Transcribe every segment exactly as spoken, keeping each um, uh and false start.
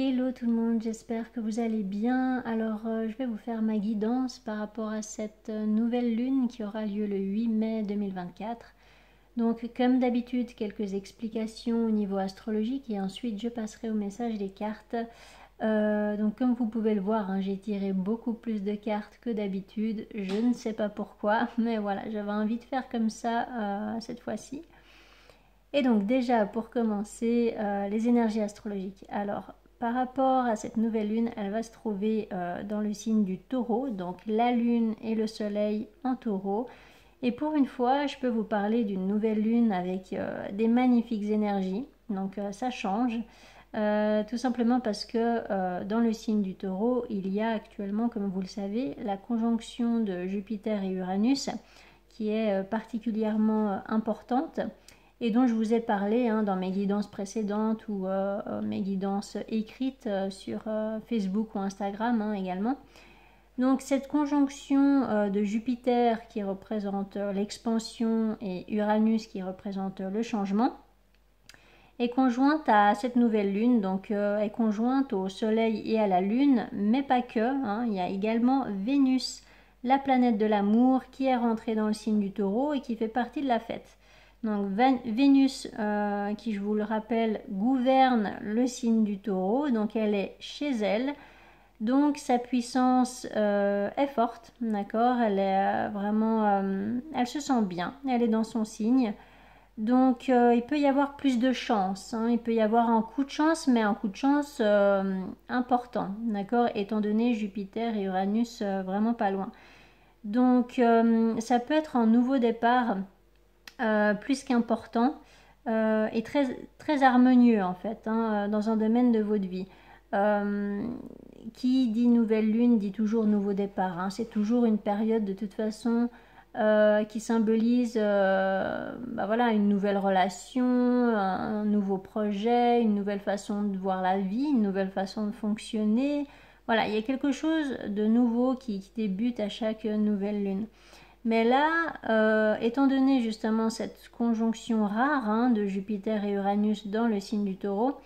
Hello tout le monde, j'espère que vous allez bien. Alors euh, je vais vous faire ma guidance par rapport à cette nouvelle lune qui aura lieu le huit mai deux mille vingt-quatre. Donc comme d'habitude, quelques explications au niveau astrologique et ensuite je passerai au message des cartes. Euh, donc comme vous pouvez le voir, hein, j'ai tiré beaucoup plus de cartes que d'habitude. Je ne sais pas pourquoi, mais voilà, j'avais envie de faire comme ça euh, cette fois-ci. Et donc déjà pour commencer, euh, les énergies astrologiques. Alors par rapport à cette nouvelle lune, elle va se trouver euh, dans le signe du taureau, donc la lune et le soleil en taureau. Et pour une fois, je peux vous parler d'une nouvelle lune avec euh, des magnifiques énergies, donc euh, ça change, euh, tout simplement parce que euh, dans le signe du taureau, il y a actuellement, comme vous le savez, la conjonction de Jupiter et Uranus, qui est euh, particulièrement euh, importante, et dont je vous ai parlé hein, dans mes guidances précédentes ou euh, mes guidances écrites euh, sur euh, Facebook ou Instagram hein, également. Donc cette conjonction euh, de Jupiter qui représente euh, l'expansion et Uranus qui représente euh, le changement est conjointe à cette nouvelle lune, donc euh, est conjointe au Soleil et à la Lune, mais pas que, hein, il y a également Vénus, la planète de l'amour qui est rentrée dans le signe du taureau et qui fait partie de la fête. Donc Vénus, euh, qui je vous le rappelle, gouverne le signe du taureau, donc elle est chez elle, donc sa puissance euh, est forte, d'accord, elle est vraiment, euh, elle se sent bien, elle est dans son signe, donc euh, il peut y avoir plus de chance, hein. Il peut y avoir un coup de chance, mais un coup de chance euh, important, d'accord, étant donné Jupiter et Uranus euh, vraiment pas loin. Donc euh, ça peut être un nouveau départ, Euh, plus qu'important euh, et très, très harmonieux en fait hein, dans un domaine de votre vie. Euh, qui dit nouvelle lune dit toujours nouveau départ hein. C'est toujours une période de toute façon euh, qui symbolise euh, bah voilà, une nouvelle relation, un nouveau projet, une nouvelle façon de voir la vie, une nouvelle façon de fonctionner. Voilà, il y a quelque chose de nouveau qui, qui débute à chaque nouvelle lune. Mais là, euh, étant donné justement cette conjonction rare hein, de Jupiter et Uranus dans le signe du taureau,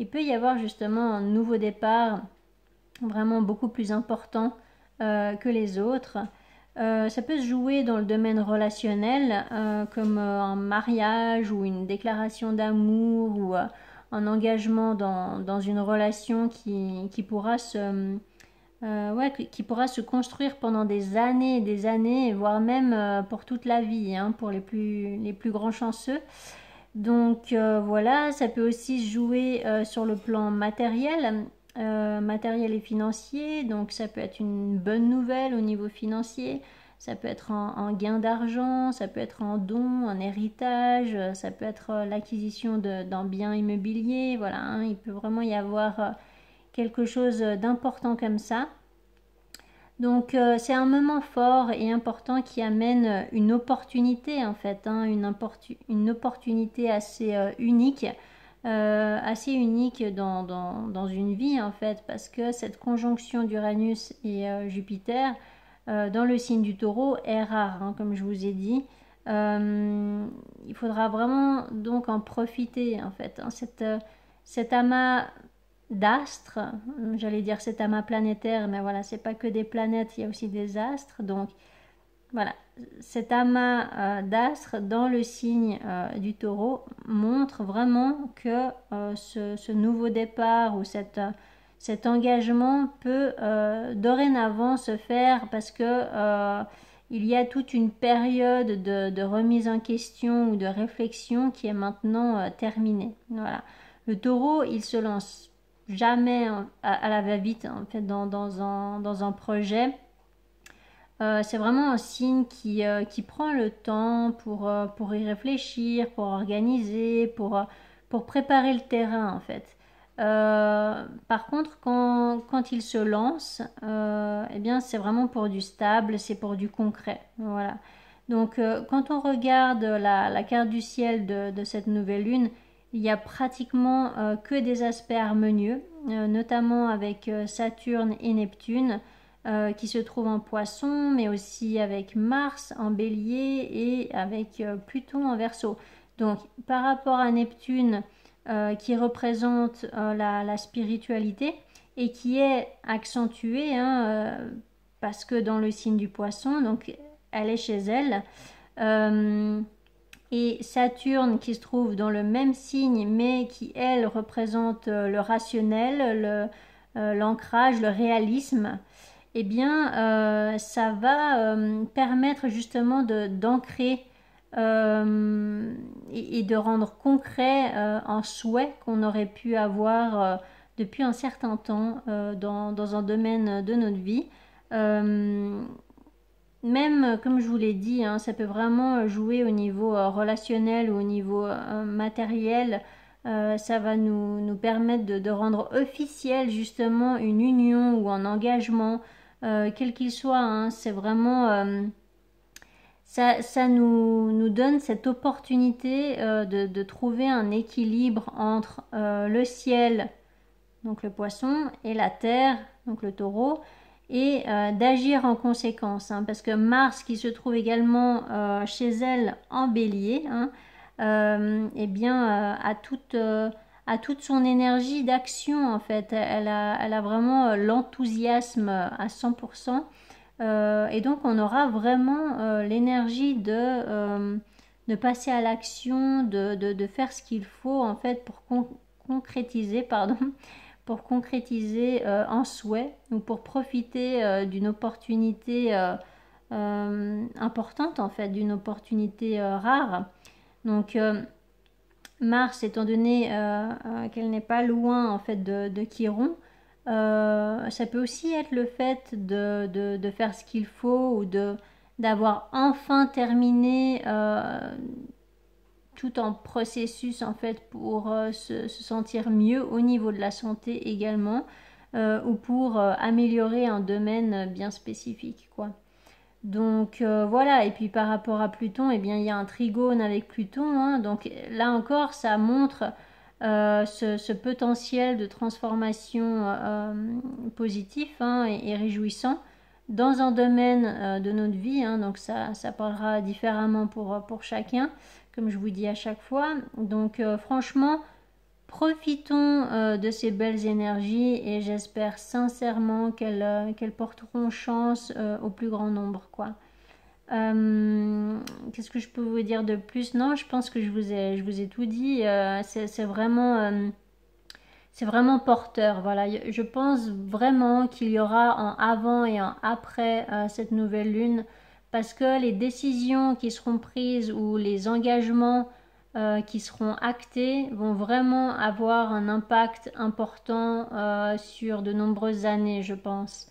il peut y avoir justement un nouveau départ vraiment beaucoup plus important euh, que les autres. Euh, ça peut se jouer dans le domaine relationnel, euh, comme euh, un mariage ou une déclaration d'amour ou euh, un engagement dans, dans une relation qui, qui pourra se... Euh, ouais, qui pourra se construire pendant des années et des années, voire même euh, pour toute la vie, hein, pour les plus, les plus grands chanceux. Donc euh, voilà, ça peut aussi se jouer euh, sur le plan matériel, euh, matériel et financier. Donc ça peut être une bonne nouvelle au niveau financier, ça peut être un, un gain d'argent, ça peut être un don, un héritage, ça peut être euh, l'acquisition d'un bien immobilier. Voilà, hein, il peut vraiment y avoir... Euh, quelque chose d'important comme ça. Donc euh, c'est un moment fort et important qui amène une opportunité en fait, hein, une, une opportunité assez euh, unique, euh, assez unique dans, dans, dans une vie en fait, parce que cette conjonction d'Uranus et euh, Jupiter euh, dans le signe du taureau est rare, hein, comme je vous ai dit. Euh, il faudra vraiment donc en profiter en fait, hein, cette, euh, cet amas d'astres, j'allais dire cet amas planétaire, mais voilà, c'est pas que des planètes, il y a aussi des astres, donc voilà, cet amas euh, d'astres dans le signe euh, du taureau montre vraiment que euh, ce, ce nouveau départ ou cette, euh, cet engagement peut euh, dorénavant se faire parce que euh, il y a toute une période de, de remise en question ou de réflexion qui est maintenant euh, terminée. Voilà, le taureau, il se lance jamais à la va-vite en fait dans, dans, un, dans un projet. Euh, c'est vraiment un signe qui, euh, qui prend le temps pour, euh, pour y réfléchir, pour organiser, pour, pour préparer le terrain en fait. Euh, par contre, quand, quand il se lance, euh, eh bien c'est vraiment pour du stable, c'est pour du concret. Voilà. Donc euh, quand on regarde la, la carte du ciel de, de cette nouvelle lune, il n'y a pratiquement euh, que des aspects harmonieux, euh, notamment avec euh, Saturne et Neptune euh, qui se trouvent en Poisson, mais aussi avec Mars en Bélier et avec euh, Pluton en Verseau. Donc par rapport à Neptune, euh, qui représente euh, la, la spiritualité et qui est accentuée hein, euh, parce que dans le signe du poisson, donc elle est chez elle. Euh, et Saturne qui se trouve dans le même signe mais qui elle représente le rationnel, l'ancrage, le, euh, le réalisme, eh bien euh, ça va euh, permettre justement d'ancrer euh, et, et de rendre concret euh, un souhait qu'on aurait pu avoir euh, depuis un certain temps euh, dans, dans un domaine de notre vie. Euh, Même, comme je vous l'ai dit, hein, ça peut vraiment jouer au niveau euh, relationnel ou au niveau euh, matériel. Euh, ça va nous, nous permettre de, de rendre officiel justement une union ou un engagement, euh, quel qu'il soit. Hein, c'est vraiment... Euh, ça ça nous, nous donne cette opportunité euh, de, de trouver un équilibre entre euh, le ciel, donc le poisson, et la terre, donc le taureau, et euh, d'agir en conséquence, hein, parce que Mars qui se trouve également euh, chez elle en bélier, hein, euh, eh bien euh, a, toute, euh, a toute son énergie d'action en fait, elle a, elle a vraiment l'enthousiasme à cent pour cent, euh, et donc on aura vraiment euh, l'énergie de, euh, de passer à l'action, de, de, de faire ce qu'il faut en fait pour con concrétiser, pardon, pour concrétiser euh, un souhait ou pour profiter euh, d'une opportunité euh, euh, importante en fait, d'une opportunité euh, rare. Donc euh, Mars, étant donné euh, euh, qu'elle n'est pas loin en fait de, de Chiron, euh, ça peut aussi être le fait de, de, de faire ce qu'il faut ou de d'avoir enfin terminé euh, tout un processus en fait pour euh, se, se sentir mieux au niveau de la santé également, euh, ou pour euh, améliorer un domaine bien spécifique quoi. Donc euh, voilà, et puis par rapport à Pluton, et eh bien il y a un trigone avec Pluton, hein, donc là encore ça montre euh, ce, ce potentiel de transformation euh, positif hein, et, et réjouissant dans un domaine euh, de notre vie, hein, donc ça, ça parlera différemment pour, pour chacun, comme je vous dis à chaque fois. Donc euh, franchement, profitons euh, de ces belles énergies et j'espère sincèrement qu'elles euh, qu'elles porteront chance euh, au plus grand nombre, quoi. Euh, Qu'est-ce que je peux vous dire de plus? Non, je pense que je vous ai, je vous ai tout dit. Euh, c'est vraiment, euh, c'est vraiment porteur. Voilà, je pense vraiment qu'il y aura un avant et un après euh, cette nouvelle lune, parce que les décisions qui seront prises ou les engagements euh, qui seront actés vont vraiment avoir un impact important euh, sur de nombreuses années, je pense.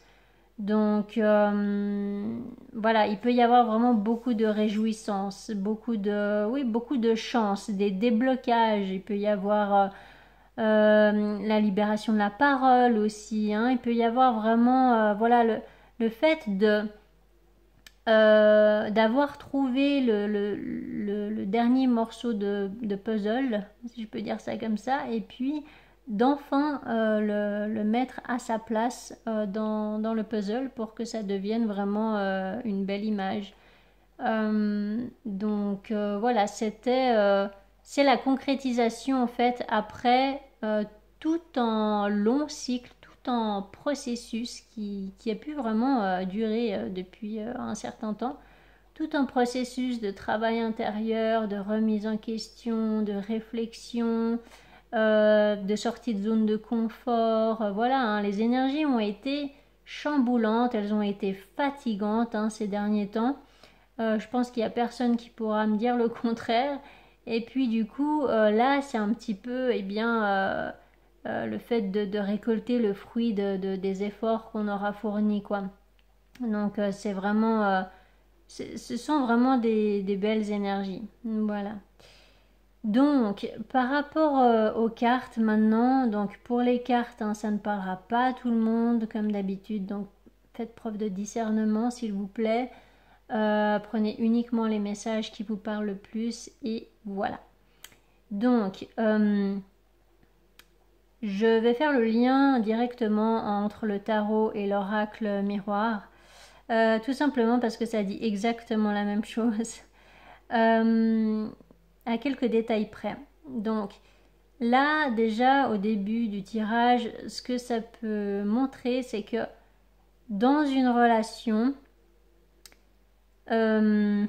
Donc euh, voilà, il peut y avoir vraiment beaucoup de réjouissance, beaucoup de, oui, beaucoup de chance, des déblocages. Il peut y avoir euh, euh, la libération de la parole aussi, hein. Il peut y avoir vraiment euh, voilà, le, le fait de... Euh, d'avoir trouvé le, le, le, le dernier morceau de, de puzzle, si je peux dire ça comme ça, et puis d'enfin euh, le, le mettre à sa place euh, dans, dans le puzzle pour que ça devienne vraiment euh, une belle image. Euh, donc euh, voilà, c'était euh, c'est la concrétisation en fait après euh, tout un long cycle, un processus qui, qui a pu vraiment euh, durer euh, depuis euh, un certain temps, tout un processus de travail intérieur, de remise en question, de réflexion, euh, de sortie de zone de confort, euh, voilà, hein, les énergies ont été chamboulantes, elles ont été fatigantes hein, ces derniers temps, euh, je pense qu'il n'y a personne qui pourra me dire le contraire, et puis du coup euh, là c'est un petit peu, eh bien... Euh, Euh, le fait de, de récolter le fruit de, de, des efforts qu'on aura fournis, quoi. Donc euh, c'est vraiment euh, ce sont vraiment des, des belles énergies, voilà. Donc par rapport euh, aux cartes maintenant, donc pour les cartes hein, ça ne parlera pas à tout le monde comme d'habitude, donc faites preuve de discernement s'il vous plaît, euh, prenez uniquement les messages qui vous parlent le plus et voilà. Donc euh, je vais faire le lien directement entre le tarot et l'oracle miroir, euh, tout simplement parce que ça dit exactement la même chose, euh, à quelques détails près. Donc, Là, déjà, au début du tirage, ce que ça peut montrer, c'est que dans une relation, euh,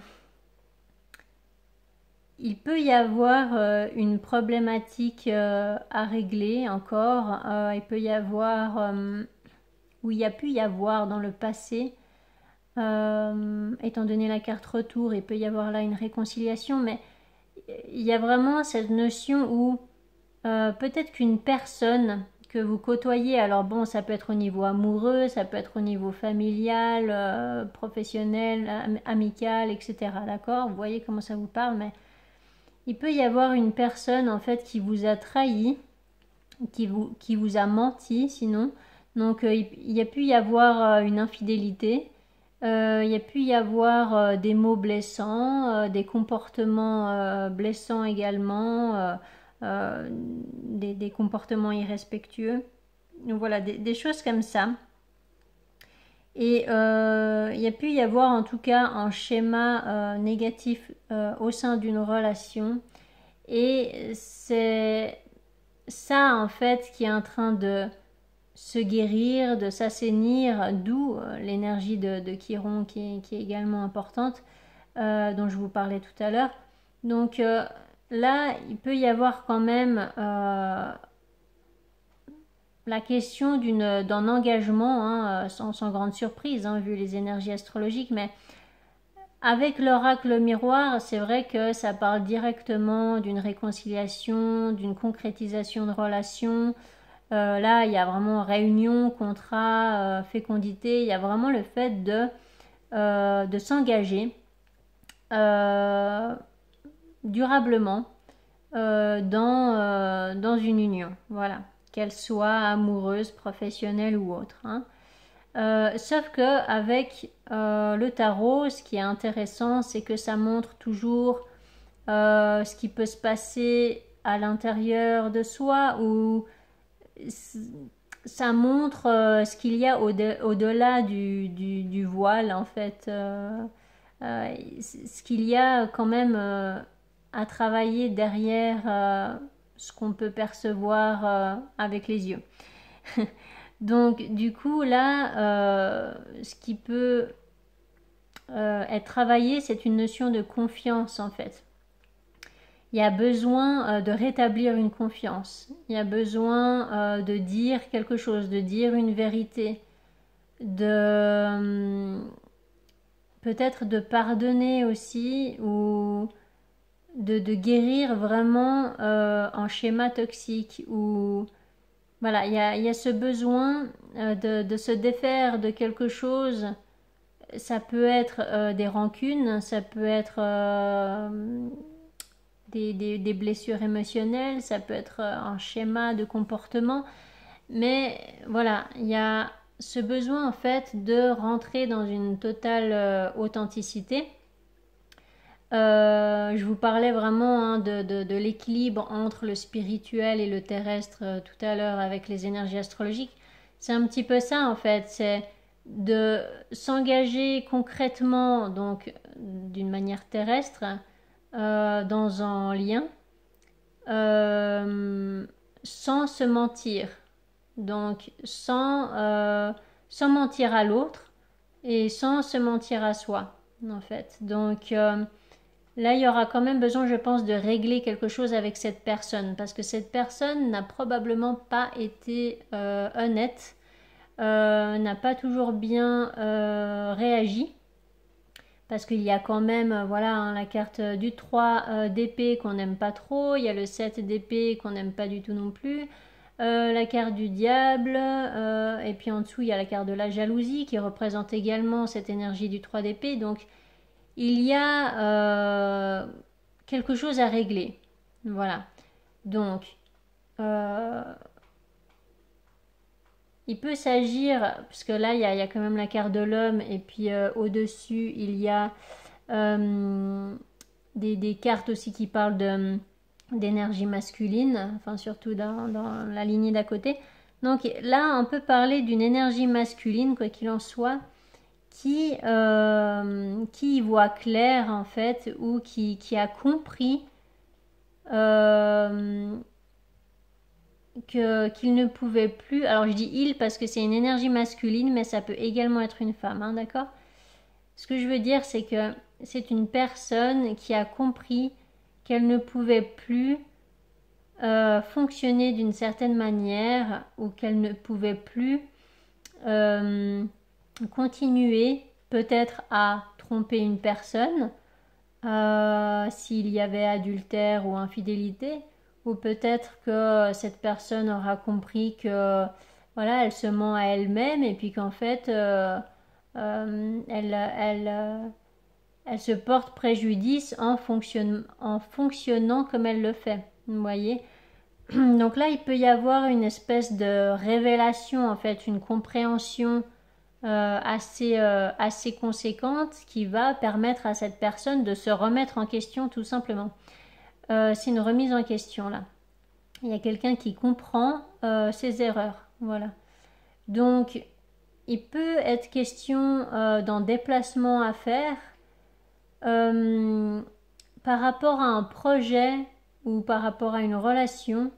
il peut y avoir euh, une problématique euh, à régler encore. Euh, il peut y avoir, euh, ou il y a pu y avoir dans le passé, euh, étant donné la carte retour, il peut y avoir là une réconciliation, mais il y a vraiment cette notion où euh, peut-être qu'une personne que vous côtoyez, alors bon, ça peut être au niveau amoureux, ça peut être au niveau familial, euh, professionnel, am amical, et cetera. D'accord? Vous voyez comment ça vous parle, mais il peut y avoir une personne en fait qui vous a trahi, qui vous, qui vous a menti sinon. Donc euh, il y a pu y avoir euh, une infidélité, euh, il y a pu y avoir euh, des mots blessants, euh, des comportements euh, blessants également, euh, euh, des, des comportements irrespectueux. Donc voilà, des, des choses comme ça. Et euh, il y a pu y avoir en tout cas un schéma euh, négatif euh, au sein d'une relation, et c'est ça en fait qui est en train de se guérir, de s'assainir, d'où l'énergie de, de Chiron qui est, qui est également importante, euh, dont je vous parlais tout à l'heure. Donc euh, là, il peut y avoir quand même euh, la question d'un engagement, hein, sans, sans grande surprise, hein, vu les énergies astrologiques, mais avec l'oracle miroir, c'est vrai que ça parle directement d'une réconciliation, d'une concrétisation de relations. Euh, là, il y a vraiment réunion, contrat, euh, fécondité, il y a vraiment le fait de, euh, de s'engager euh, durablement euh, dans, euh, dans une union, voilà, qu'elle soit amoureuse, professionnelle ou autre, hein. Euh, sauf que avec euh, le tarot, ce qui est intéressant, c'est que ça montre toujours euh, ce qui peut se passer à l'intérieur de soi, ou ça montre euh, ce qu'il y a au-delà du, du, du voile en fait, euh, euh, ce qu'il y a quand même euh, à travailler derrière euh, ce qu'on peut percevoir euh, avec les yeux. Donc du coup là, euh, ce qui peut euh, être travaillé, c'est une notion de confiance en fait. Il y a besoin de rétablir une confiance, il y a besoin de dire quelque chose, de dire une vérité, de peut-être de pardonner aussi, ou de, de guérir vraiment euh, un schéma toxique. Ou voilà, il y a, il y a ce besoin de, de se défaire de quelque chose. Ça peut être euh, des rancunes, ça peut être... Euh, Des, des, des blessures émotionnelles, ça peut être un schéma de comportement, mais voilà, il y a ce besoin en fait de rentrer dans une totale euh, authenticité. Euh, je vous parlais vraiment hein, de, de, de l'équilibre entre le spirituel et le terrestre euh, tout à l'heure avec les énergies astrologiques. C'est un petit peu ça en fait, c'est de s'engager concrètement, donc d'une manière terrestre, Euh, dans un lien, euh, sans se mentir, donc sans, euh, sans mentir à l'autre et sans se mentir à soi en fait. Donc euh, là il y aura quand même besoin, je pense, de régler quelque chose avec cette personne, parce que cette personne n'a probablement pas été euh, honnête, euh, n'a pas toujours bien euh, réagi. Parce qu'il y a quand même, voilà, hein, la carte du trois euh, d'épée qu'on n'aime pas trop, il y a le sept d'épée qu'on n'aime pas du tout non plus, euh, la carte du diable, euh, et puis en dessous il y a la carte de la jalousie qui représente également cette énergie du trois d'épée. Donc il y a euh, quelque chose à régler, voilà. Donc euh, il peut s'agir, parce que là il y a, il y a quand même la carte de l'homme, et puis euh, au-dessus il y a euh, des, des cartes aussi qui parlent de d'énergie masculine, enfin surtout dans, dans la lignée d'à côté. Donc là on peut parler d'une énergie masculine, quoi qu'il en soit, qui, euh, qui y voit clair en fait, ou qui, qui a compris euh, que qu'il ne pouvait plus, alors je dis il parce que c'est une énergie masculine, mais ça peut également être une femme, hein, d'accord? Ce que je veux dire, c'est que c'est une personne qui a compris qu'elle ne pouvait plus euh, fonctionner d'une certaine manière, ou qu'elle ne pouvait plus euh, continuer peut-être à tromper une personne euh, s'il y avait adultère ou infidélité, ou peut-être que cette personne aura compris que voilà, elle se ment à elle-même et puis qu'en fait euh, euh, elle, elle, euh, elle se porte préjudice en, fonction, en fonctionnant comme elle le fait, vous voyez. Donc là il peut y avoir une espèce de révélation, en fait une compréhension euh, assez, euh, assez conséquente qui va permettre à cette personne de se remettre en question, tout simplement. Euh, c'est une remise en question là. Il y a quelqu'un qui comprend euh, ses erreurs, voilà. Donc il peut être question euh, d'un déplacement à faire euh, par rapport à un projet ou par rapport à une relation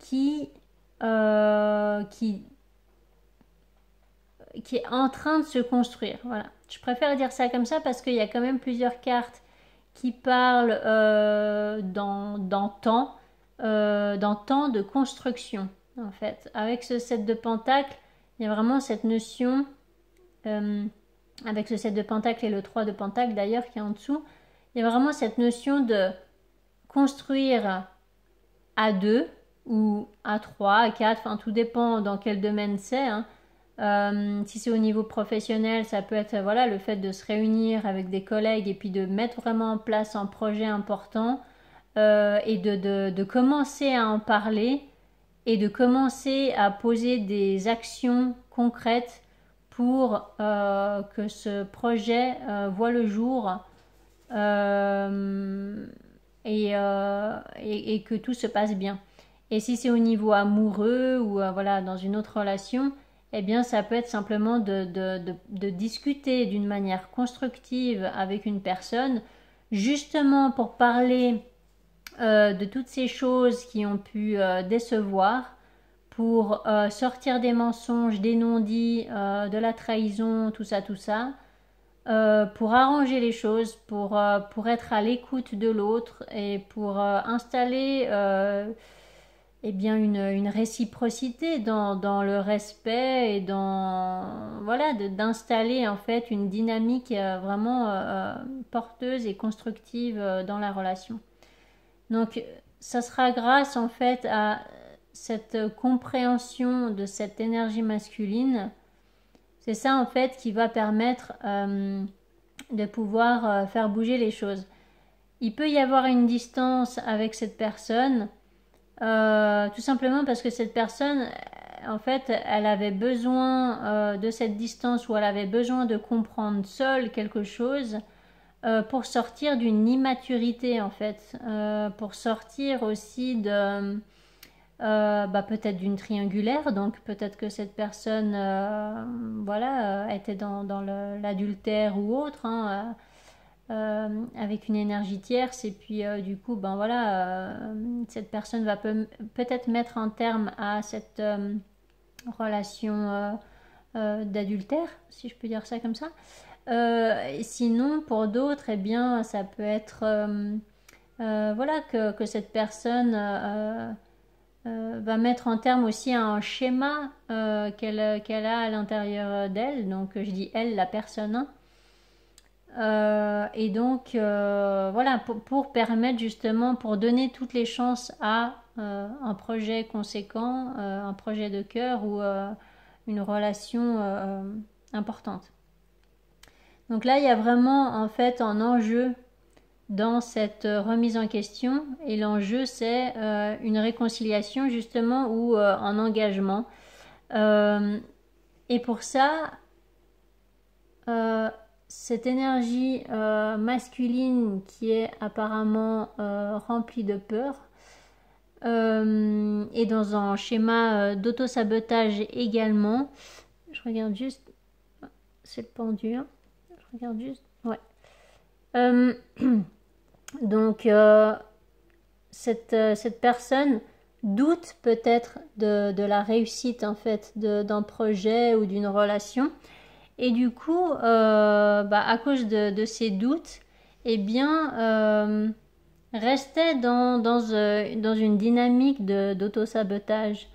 qui, euh, qui, qui est en train de se construire, voilà. Je préfère dire ça comme ça parce qu'il y a quand même plusieurs cartes qui parle euh, dans, dans, temps, euh, dans temps de construction, en fait. Avec ce set de pentacles, il y a vraiment cette notion, euh, avec ce set de pentacles et le trois de pentacles d'ailleurs qui est en dessous, il y a vraiment cette notion de construire à deux ou à trois, à quatre, enfin tout dépend dans quel domaine c'est, hein. Euh, si c'est au niveau professionnel, ça peut être voilà, le fait de se réunir avec des collègues et puis de mettre vraiment en place un projet important euh, et de, de, de commencer à en parler et de commencer à poser des actions concrètes pour euh, que ce projet euh, voit le jour euh, et, euh, et, et que tout se passe bien. Et si c'est au niveau amoureux ou euh, voilà, dans une autre relation, eh bien ça peut être simplement de, de, de, de discuter d'une manière constructive avec une personne, justement pour parler euh, de toutes ces choses qui ont pu euh, décevoir, pour euh, sortir des mensonges, des non-dits, euh, de la trahison, tout ça, tout ça, euh, pour arranger les choses, pour, euh, pour être à l'écoute de l'autre et pour euh, installer... Euh, Eh bien une, une réciprocité dans, dans le respect et dans voilà d'installer en fait une dynamique vraiment euh, porteuse et constructive dans la relation. Donc ça sera grâce en fait à cette compréhension de cette énergie masculine, c'est ça en fait qui va permettre euh, de pouvoir faire bouger les choses. Il peut y avoir une distance avec cette personne, Euh, tout simplement parce que cette personne, en fait, elle avait besoin euh, de cette distance, ou elle avait besoin de comprendre seule quelque chose euh, pour sortir d'une immaturité, en fait, euh, pour sortir aussi de euh, bah, peut-être d'une triangulaire. Donc peut-être que cette personne euh, voilà, euh, était dans, dans l'adultère ou autre, hein, euh, Euh, avec une énergie tierce, et puis euh, du coup ben voilà euh, cette personne va pe peut-être mettre un terme à cette euh, relation euh, euh, d'adultère, si je peux dire ça comme ça. Euh, sinon pour d'autres, eh bien ça peut être euh, euh, voilà que, que cette personne euh, euh, va mettre en terme aussi à un schéma euh, qu'elle qu'elle a à l'intérieur d'elle. Donc je dis elle, la personne, hein. Euh, et donc euh, voilà pour, pour permettre justement, pour donner toutes les chances à euh, un projet conséquent, euh, un projet de cœur ou euh, une relation euh, importante. Donc là il y a vraiment en fait un enjeu dans cette remise en question, et l'enjeu c'est euh, une réconciliation justement, ou euh, un engagement euh, et pour ça euh, cette énergie euh, masculine qui est apparemment euh, remplie de peur euh, et dans un schéma d'auto-sabotage également. Je regarde juste, c'est le pendu, hein. Je regarde juste, ouais. Euh, donc euh, cette, cette personne doute peut-être de, de la réussite en fait d'un projet ou d'une relation. Et du coup, euh, bah, à cause de, de ces doutes, eh bien, euh, restait dans, dans, euh, dans une dynamique d'auto-sabotage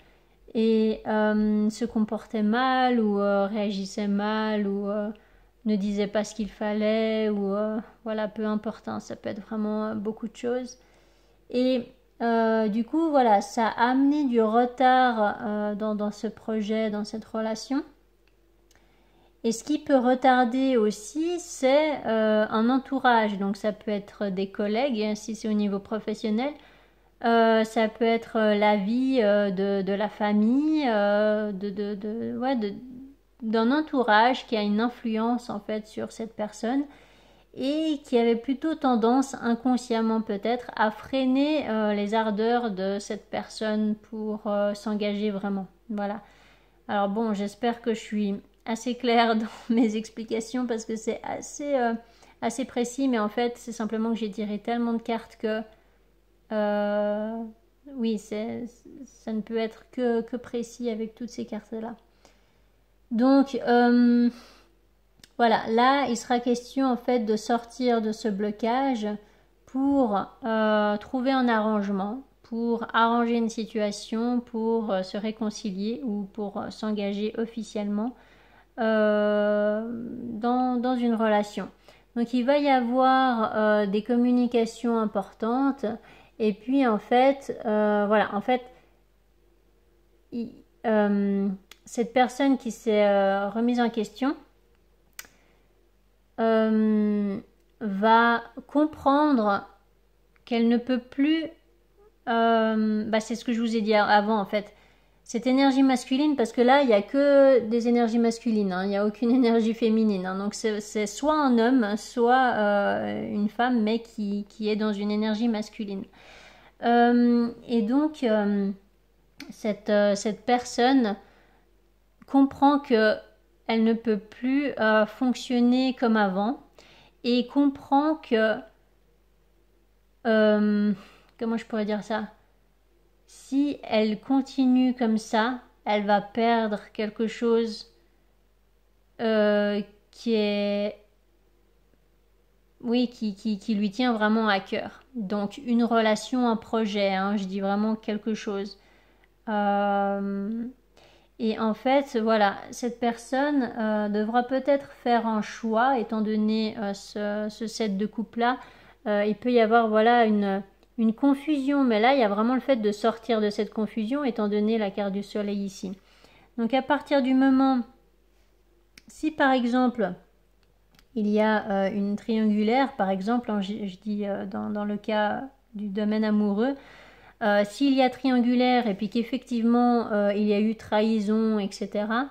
et euh, se comportait mal ou euh, réagissait mal ou euh, ne disait pas ce qu'il fallait ou euh, voilà, peu importe, hein, ça peut être vraiment euh, beaucoup de choses. Et euh, du coup, voilà, ça a amené du retard euh, dans, dans ce projet, dans cette relation. Et ce qui peut retarder aussi, c'est euh, un entourage. Donc ça peut être des collègues, hein, si c'est au niveau professionnel. Euh, ça peut être l'avis euh, de, de la famille, euh, de, de, de, ouais, de, d'un entourage qui a une influence en fait sur cette personne et qui avait plutôt tendance, inconsciemment peut-être, à freiner euh, les ardeurs de cette personne pour euh, s'engager vraiment. Voilà. Alors bon, j'espère que je suis assez clair dans mes explications parce que c'est assez, euh, assez précis, mais en fait c'est simplement que j'ai tiré tellement de cartes que euh, oui, ça ne peut être que, que précis avec toutes ces cartes là. Donc euh, voilà, là il sera question en fait de sortir de ce blocage pour euh, trouver un arrangement, pour arranger une situation, pour euh, se réconcilier ou pour euh, s'engager officiellement Euh, dans, dans une relation. Donc il va y avoir euh, des communications importantes et puis en fait euh, voilà en fait il, euh, cette personne qui s'est euh, remise en question euh, va comprendre qu'elle ne peut plus euh, bah, c'est ce que je vous ai dit avant en fait, cette énergie masculine, parce que là, il n'y a que des énergies masculines, hein, il n'y a aucune énergie féminine. Hein, donc, c'est soit un homme, soit euh, une femme, mais qui, qui est dans une énergie masculine. Euh, et donc, euh, cette, euh, cette personne comprend qu'elle ne peut plus euh, fonctionner comme avant et comprend que... Euh, comment je pourrais dire ça ? Si elle continue comme ça, elle va perdre quelque chose euh, qui est, oui, qui, qui, qui lui tient vraiment à cœur. Donc une relation, un projet, hein, je dis vraiment quelque chose. Euh, et en fait, voilà, cette personne euh, devra peut-être faire un choix, étant donné euh, ce, ce set de couple-là. Euh, il peut y avoir, voilà, une... une confusion, mais là il y a vraiment le fait de sortir de cette confusion étant donné la carte du soleil ici. Donc à partir du moment, si par exemple il y a euh, une triangulaire, par exemple, hein, je, je dis euh, dans, dans le cas du domaine amoureux, euh, s'il y a triangulaire et puis qu'effectivement euh, il y a eu trahison, et cetera,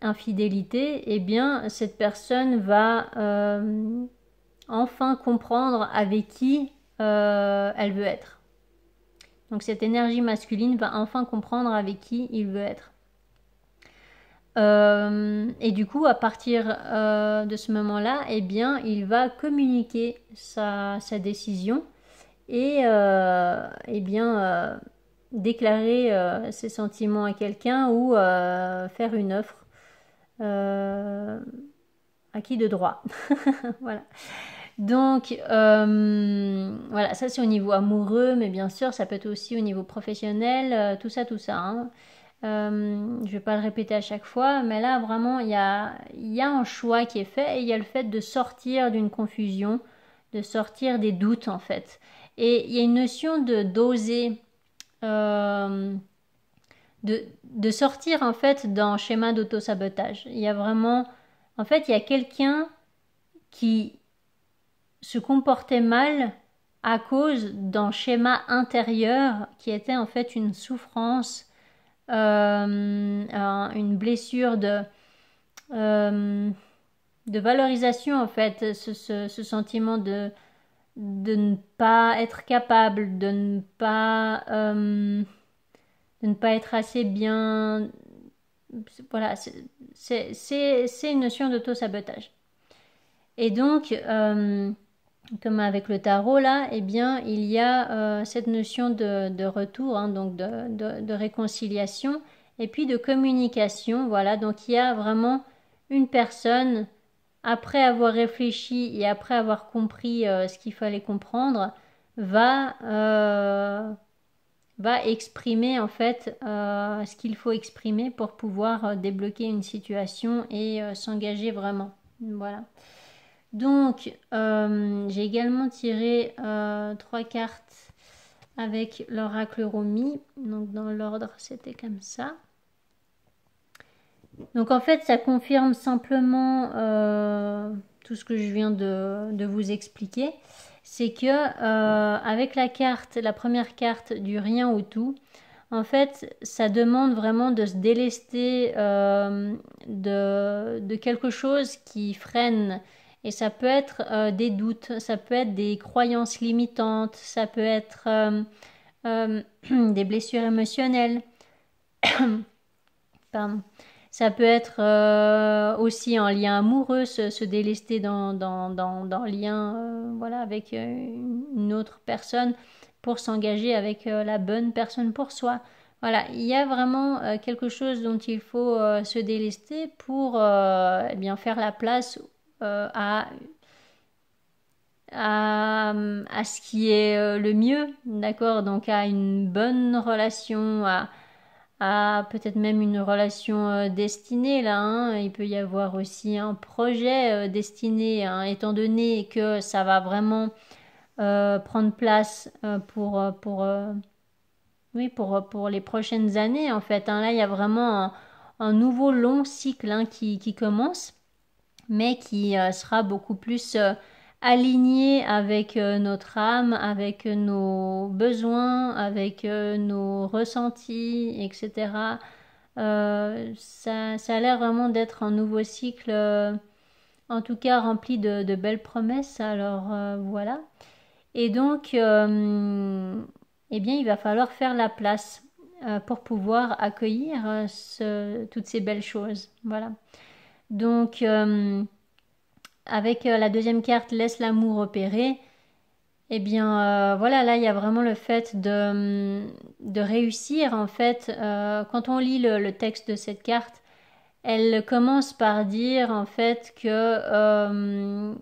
infidélité, eh bien cette personne va euh, enfin comprendre avec qui Euh, elle veut être. Donc cette énergie masculine va enfin comprendre avec qui il veut être. Euh, et du coup, à partir euh, de ce moment-là, eh bien, il va communiquer sa, sa décision et euh, eh bien, euh, déclarer euh, ses sentiments à quelqu'un ou euh, faire une offre euh, à qui de droit. Voilà. Donc, euh, voilà, ça c'est au niveau amoureux, mais bien sûr, ça peut être aussi au niveau professionnel, euh, tout ça, tout ça. Hein. Euh, je ne vais pas le répéter à chaque fois, mais là, vraiment, il y a, y a un choix qui est fait et il y a le fait de sortir d'une confusion, de sortir des doutes, en fait. Et il y a une notion de d'oser, euh, de, de sortir, en fait, d'un schéma d'auto-sabotage. Il y a vraiment... En fait, il y a quelqu'un qui... se comportait mal à cause d'un schéma intérieur qui était en fait une souffrance, euh, une blessure de, euh, de valorisation en fait, ce, ce, ce sentiment de, de ne pas être capable, de ne pas, euh, de ne pas être assez bien. Voilà, c'est une notion d'auto-sabotage. Et donc... Euh, comme avec le tarot là, eh bien il y a euh, cette notion de, de retour, hein, donc de, de, de réconciliation et puis de communication. Voilà, donc il y a vraiment une personne, après avoir réfléchi et après avoir compris euh, ce qu'il fallait comprendre, va, euh, va exprimer en fait euh, ce qu'il faut exprimer pour pouvoir euh, débloquer une situation et euh, s'engager vraiment. Voilà. Donc, euh, j'ai également tiré euh, trois cartes avec l'oracle Romy. Donc, dans l'ordre, c'était comme ça. Donc, en fait, ça confirme simplement euh, tout ce que je viens de, de vous expliquer. C'est que euh, avec la carte, la première carte du rien au tout, en fait, ça demande vraiment de se délester euh, de, de quelque chose qui freine. Et ça peut être euh, des doutes, ça peut être des croyances limitantes, ça peut être euh, euh, des blessures émotionnelles. Pardon. Ça peut être euh, aussi en lien amoureux, se, se délester dans, dans, dans, dans lien euh, voilà, avec une autre personne pour s'engager avec euh, la bonne personne pour soi. Voilà, il y a vraiment euh, quelque chose dont il faut euh, se délester pour euh, eh bien, faire la place À, à, à ce qui est le mieux, d'accord, donc à une bonne relation, à, à peut-être même une relation destinée là, hein. Il peut y avoir aussi un projet destiné, hein, étant donné que ça va vraiment euh, prendre place pour, pour, euh, oui, pour, pour les prochaines années en fait, hein. Là il y a vraiment un, un nouveau long cycle, hein, qui, qui commence, mais qui euh, sera beaucoup plus euh, aligné avec euh, notre âme, avec euh, nos besoins, avec euh, nos ressentis, et cetera. Euh, ça, ça a l'air vraiment d'être un nouveau cycle, euh, en tout cas rempli de, de belles promesses. Alors euh, voilà. Et donc, euh, eh bien, il va falloir faire la place euh, pour pouvoir accueillir euh, ce, toutes ces belles choses. Voilà. Donc, euh, avec euh, la deuxième carte, laisse l'amour opérer, eh bien, euh, voilà, là, il y a vraiment le fait de, de réussir, en fait. Euh, quand on lit le, le texte de cette carte, elle commence par dire, en fait, que euh,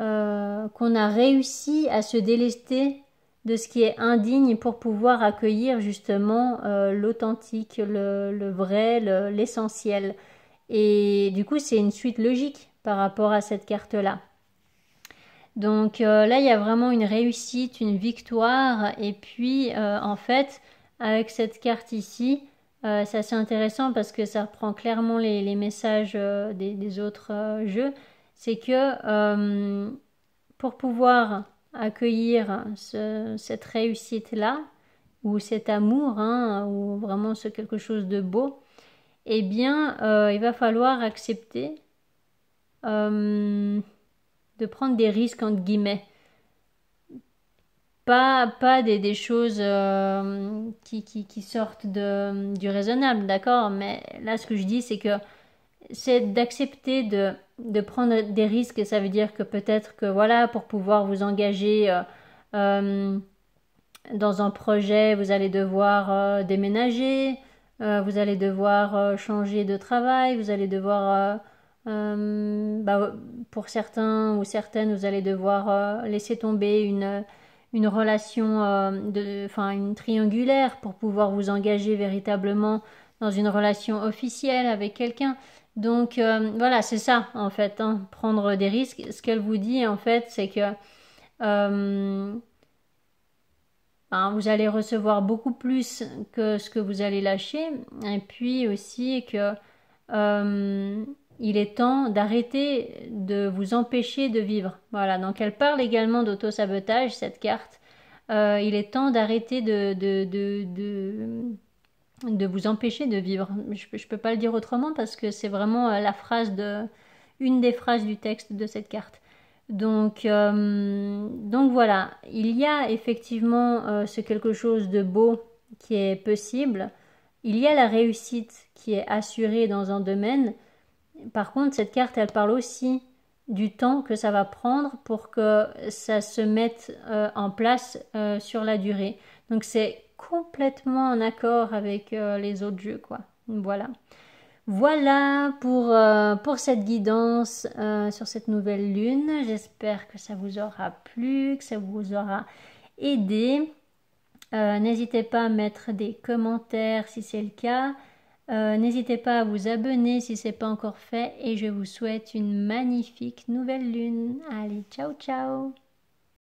euh, qu'on a réussi à se délester de ce qui est indigne pour pouvoir accueillir, justement, euh, l'authentique, le, le vrai, le, l'essentiel. Et du coup, c'est une suite logique par rapport à cette carte-là. Donc euh, là, il y a vraiment une réussite, une victoire. Et puis, euh, en fait, avec cette carte ici, euh, c'est assez intéressant parce que ça reprend clairement les, les messages euh, des, des autres euh, jeux. C'est que euh, pour pouvoir accueillir ce, cette réussite-là, ou cet amour, hein, ou vraiment ce quelque chose de beau, eh bien, euh, il va falloir accepter euh, de prendre des risques, entre guillemets. Pas, pas des, des choses euh, qui, qui, qui sortent de, du raisonnable, d'accord? Mais là, ce que je dis, c'est que c'est d'accepter de, de prendre des risques. Ça veut dire que peut-être que, voilà, pour pouvoir vous engager euh, euh, dans un projet, vous allez devoir euh, déménager. Euh, vous allez devoir euh, changer de travail, vous allez devoir, euh, euh, bah, pour certains ou certaines, vous allez devoir euh, laisser tomber une, une relation, enfin euh, une triangulaire pour pouvoir vous engager véritablement dans une relation officielle avec quelqu'un. Donc euh, voilà, c'est ça en fait, hein, prendre des risques. Ce qu'elle vous dit en fait, c'est que... Euh, Hein, vous allez recevoir beaucoup plus que ce que vous allez lâcher, et puis aussi que euh, il est temps d'arrêter de vous empêcher de vivre. Voilà, donc elle parle également d'auto-sabotage, cette carte. Euh, il est temps d'arrêter de, de, de, de, de vous empêcher de vivre. Je ne peux pas le dire autrement parce que c'est vraiment la phrase de, une des phrases du texte de cette carte. Donc, euh, donc voilà, il y a effectivement euh, ce quelque chose de beau qui est possible, il y a la réussite qui est assurée dans un domaine. Par contre, cette carte, elle parle aussi du temps que ça va prendre pour que ça se mette euh, en place euh, sur la durée. Donc c'est complètement en accord avec euh, les autres jeux, quoi. Voilà. Voilà pour, euh, pour cette guidance euh, sur cette nouvelle lune. J'espère que ça vous aura plu, que ça vous aura aidé. Euh, n'hésitez pas à mettre des commentaires si c'est le cas. Euh, n'hésitez pas à vous abonner si ce n'est pas encore fait. Et je vous souhaite une magnifique nouvelle lune. Allez, ciao, ciao!